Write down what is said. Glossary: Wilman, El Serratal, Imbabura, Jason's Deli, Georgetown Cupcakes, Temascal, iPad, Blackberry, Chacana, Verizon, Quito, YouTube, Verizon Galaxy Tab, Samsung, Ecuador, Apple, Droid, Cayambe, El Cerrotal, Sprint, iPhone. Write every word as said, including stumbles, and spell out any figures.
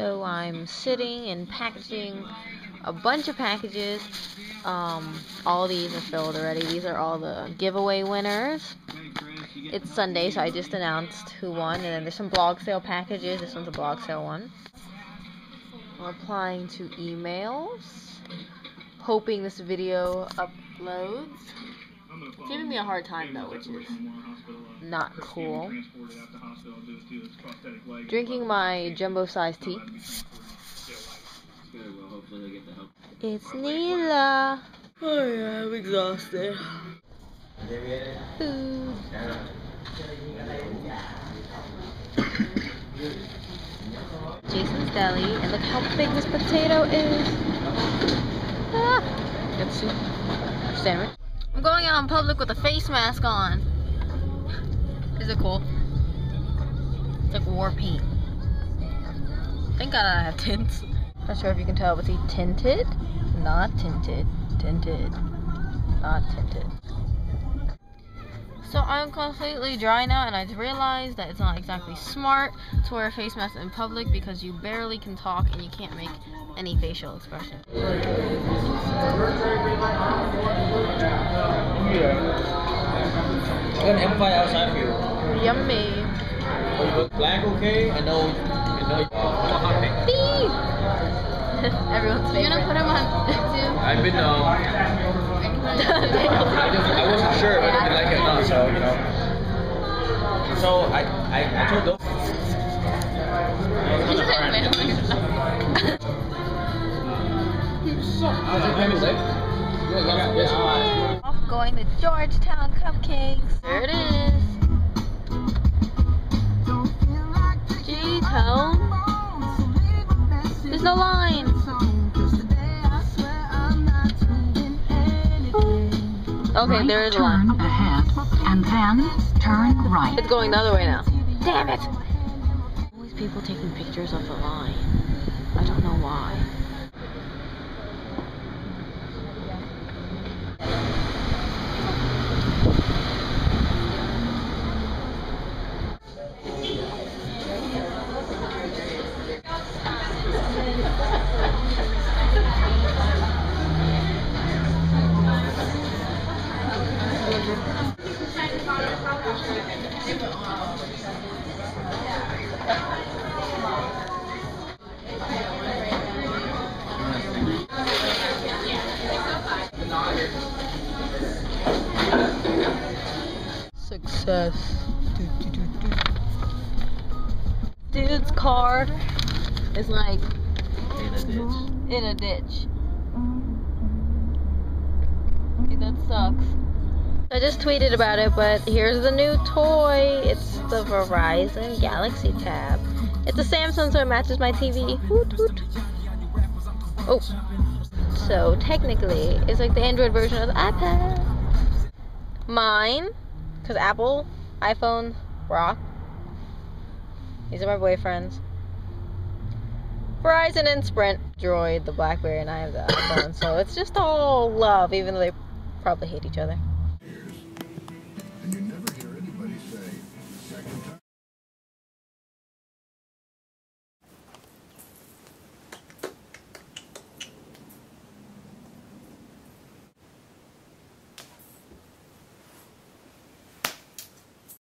So I'm sitting and packaging a bunch of packages. Um, all these are filled already. These are all the giveaway winners. It's Sunday, so I just announced who won. And then there's some blog sale packages. This one's a blog sale one. Replying to emails. Hoping this video uploads. It's giving me a hard time though, which is not cool. Drinking my jumbo-sized tea. It's Neela. Oh yeah, I'm exhausted. Food. Jason's Deli, and look how big this potato is. Ah, got soup, sandwich. I'm going out in public with a face mask on. Is it cool? It's like war paint. Thank God I have tints. Not sure if you can tell, but see, tinted, not tinted, tinted, not tinted. So I'm completely dry now, and I realized that it's not exactly smart to wear a face mask in public because you barely can talk and you can't make any facial expression. Yeah. I'm gonna amplify outside for you. Yummy. Are you both black, okay? I know. I know. You're everyone's favorite. You're gonna put him on YouTube? I've been uh. I, just, I wasn't sure whether they like it or not, so you know. So I I, I told those. Off going to Georgetown Cupcakes. There it is. G-Town. There's no line. Okay, there is a line. Turn ahead and then turn right. It's going the other way now. Damn it! All these people taking pictures of the line. I don't know why. Success. Do, do, do, do. Dude's car is like in a ditch. In a ditch. Okay, that sucks. I just tweeted about it, but here's the new toy. It's the Verizon Galaxy Tab. It's a Samsung, so it matches my T V. Hoot, hoot. Oh. So, technically, it's like the Android version of the iPad. Mine, because Apple, iPhone, rock. These are my boyfriends. Verizon and Sprint, Droid, the Blackberry, and I have the iPhone. So, it's just all love, even though they probably hate each other.